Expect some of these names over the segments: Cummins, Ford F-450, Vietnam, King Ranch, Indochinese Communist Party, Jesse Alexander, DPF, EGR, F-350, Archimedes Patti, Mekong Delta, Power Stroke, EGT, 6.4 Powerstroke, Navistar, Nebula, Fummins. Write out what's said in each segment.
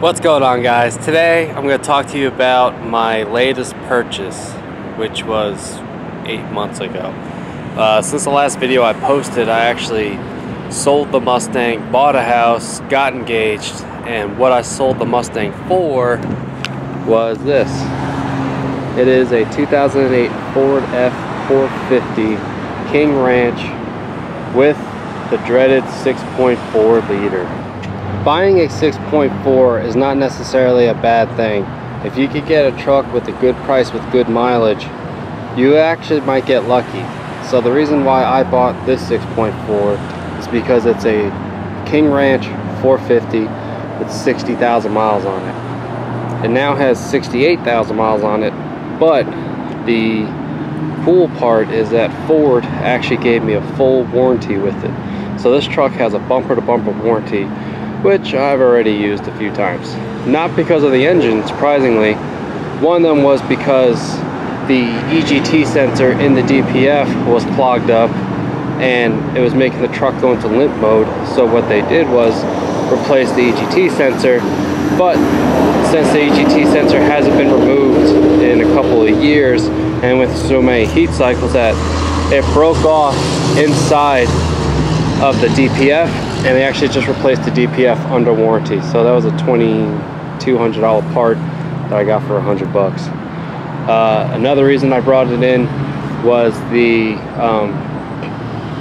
What's going on, guys? Today I'm going to talk to you about my latest purchase, which was 8 months ago. Since the last video I posted, I actually sold the Mustang, bought a house, got engaged, and what I sold the Mustang for was this. It is a 2008 Ford F-450 King Ranch with the dreaded 6.4 liter. Buying a 6.4 is not necessarily a bad thing. If you could get a truck with a good price with good mileage, you actually might get lucky. So the reason why I bought this 6.4 is because it's a King Ranch 450 with 60,000 miles on it. It now has 68,000 miles on it, but the cool part is that Ford actually gave me a full warranty with it. So this truck has a bumper-to-bumper warranty, which I've already used a few times. Not because of the engine, surprisingly. One of them was because the EGT sensor in the DPF was clogged up and it was making the truck go into limp mode. So what they did was replace the EGT sensor, but since the EGT sensor hasn't been removed in a couple of years and with so many heat cycles, that it broke off inside of the DPF, and they actually just replaced the DPF under warranty. So that was a $2,200 part that I got for 100 bucks. Another reason I brought it in was the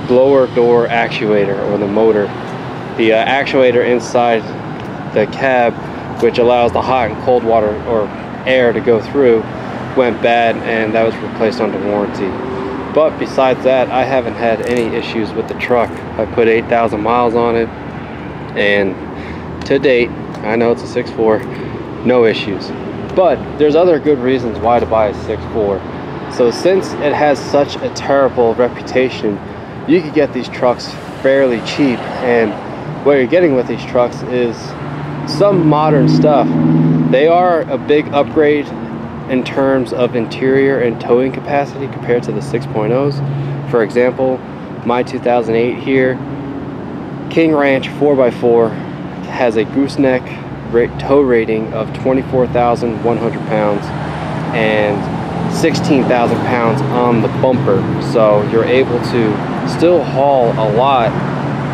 blower door actuator, or the motor. The actuator inside the cab, which allows the hot and cold water or air to go through, went bad, and that was replaced under warranty. But besides that, I haven't had any issues with the truck. I put 8,000 miles on it, and to date, I know it's a 6.4, no issues. But there's other good reasons why to buy a 6.4. So since it has such a terrible reputation, you could get these trucks fairly cheap, and what you're getting with these trucks is some modern stuff. They are a big upgrade in terms of interior and towing capacity compared to the 6.0s. For example, my 2008 here, King Ranch 4x4, has a gooseneck tow rating of 24,100 pounds and 16,000 pounds on the bumper. So you're able to still haul a lot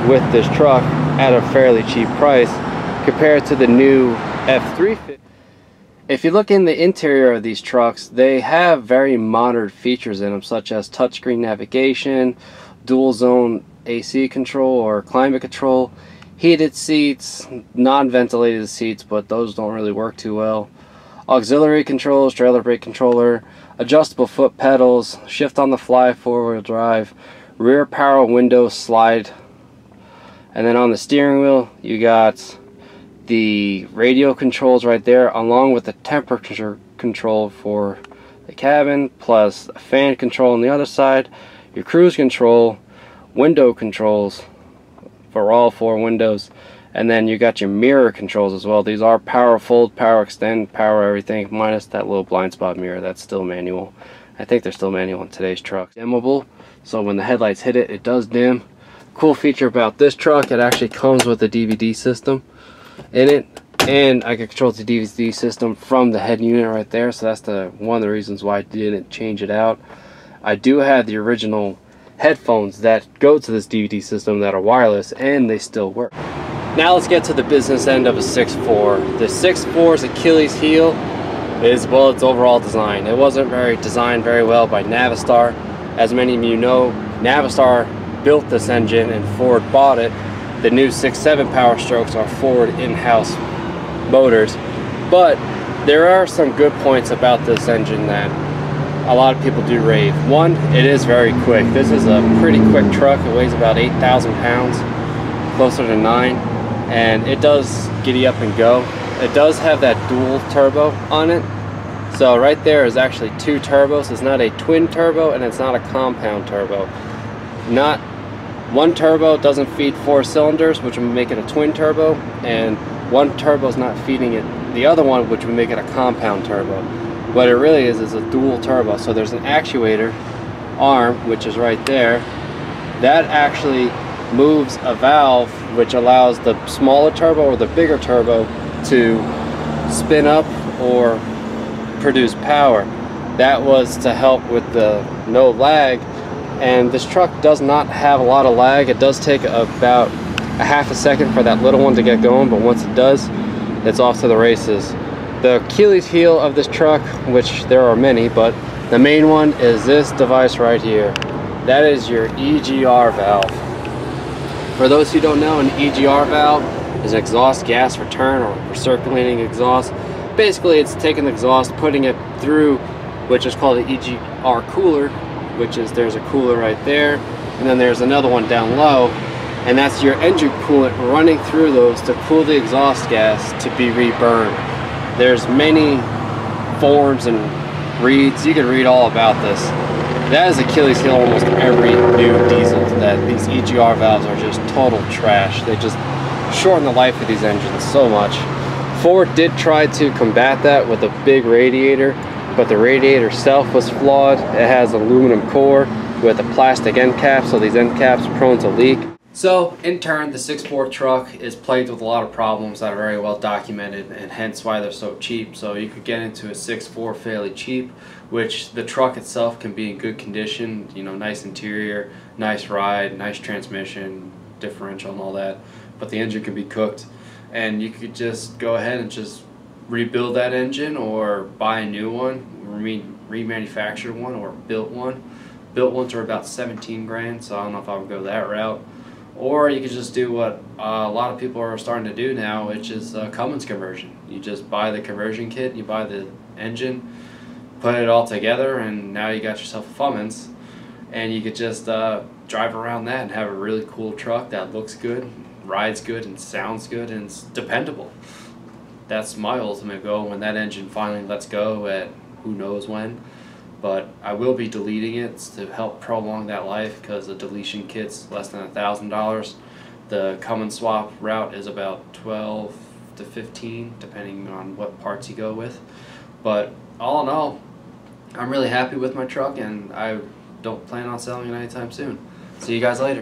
with this truck at a fairly cheap price compared to the new F-350. If you look in the interior of these trucks, they have very modern features in them, such as touchscreen navigation, dual zone AC control or climate control, heated seats, non-ventilated seats, but those don't really work too well, auxiliary controls, trailer brake controller, adjustable foot pedals, shift on the fly, four-wheel drive, rear power window slide, and then on the steering wheel you got the radio controls right there, along with the temperature control for the cabin, plus a fan control on the other side, your cruise control, window controls for all four windows, and then you got your mirror controls as well. These are power fold, power extend, power everything, minus that little blind spot mirror. That's still manual. I think they're still manual in today's truck. Dimmable, so when the headlights hit it, it does dim. Cool feature about this truck, it actually comes with a DVD system in it, and I can control the DVD system from the head unit right there. So that's one of the reasons why I didn't change it out. I do have the original headphones that go to this DVD system that are wireless, and they still work. Now let's get to the business end of a 6.4. The 6.4's Achilles heel is, well, its overall design. It wasn't designed very well by Navistar. As many of you know, Navistar built this engine and Ford bought it. The new 6.7 Power Strokes are Ford in-house motors, but there are some good points about this engine that a lot of people do rave. One, it is very quick. This is a pretty quick truck. It weighs about 8,000 pounds, closer to 9, and it does giddy up and go. It does have that dual turbo on it, so right there is actually two turbos. It's not a twin turbo and it's not a compound turbo. One turbo doesn't feed four cylinders, which would make it a twin turbo, and one turbo is not feeding it the other one, which would make it a compound turbo. What it really is a dual turbo. So there's an actuator arm, which is right there, that actually moves a valve, which allows the smaller turbo or the bigger turbo to spin up or produce power. That was to help with the no lag, and this truck does not have a lot of lag. It does take about a half a second for that little one to get going, but once it does, it's off to the races. The Achilles heel of this truck, which there are many, but the main one is this device right here. That is your EGR valve. For those who don't know, an EGR valve is an exhaust gas return or circulating exhaust. Basically, it's taking the exhaust, putting it through, which is called an EGR cooler, which is, there's a cooler right there, and then there's another one down low, and that's your engine coolant running through those to cool the exhaust gas to be reburned. There's many forms and reads, you can read all about this. That is Achilles heel almost every new diesel, that these EGR valves are just total trash. They just shorten the life of these engines so much. Ford did try to combat that with a big radiator, but the radiator itself was flawed. It has aluminum core with a plastic end cap, so these end caps are prone to leak. So, in turn, the 6.4 truck is plagued with a lot of problems that are very well documented, and hence why they're so cheap. So you could get into a 6.4 fairly cheap, which the truck itself can be in good condition, you know, nice interior, nice ride, nice transmission, differential and all that, but the engine can be cooked, and you could just go ahead and just rebuild that engine or buy a new one, remanufacture one or built one. Built ones are about 17 grand, so I don't know if I would go that route. Or you could just do what a lot of people are starting to do now, which is a Cummins conversion. You just buy the conversion kit, you buy the engine, put it all together, and now you got yourself a Fummins. And you could just drive around that and have a really cool truck that looks good, rides good, and sounds good, and it's dependable. That's my ultimate goal when that engine finally lets go at who knows when. But I will be deleting it to help prolong that life, because the deletion kit's less than $1,000. The come and swap route is about 12 to 15 depending on what parts you go with. But all in all, I'm really happy with my truck, and I don't plan on selling it anytime soon. See you guys later.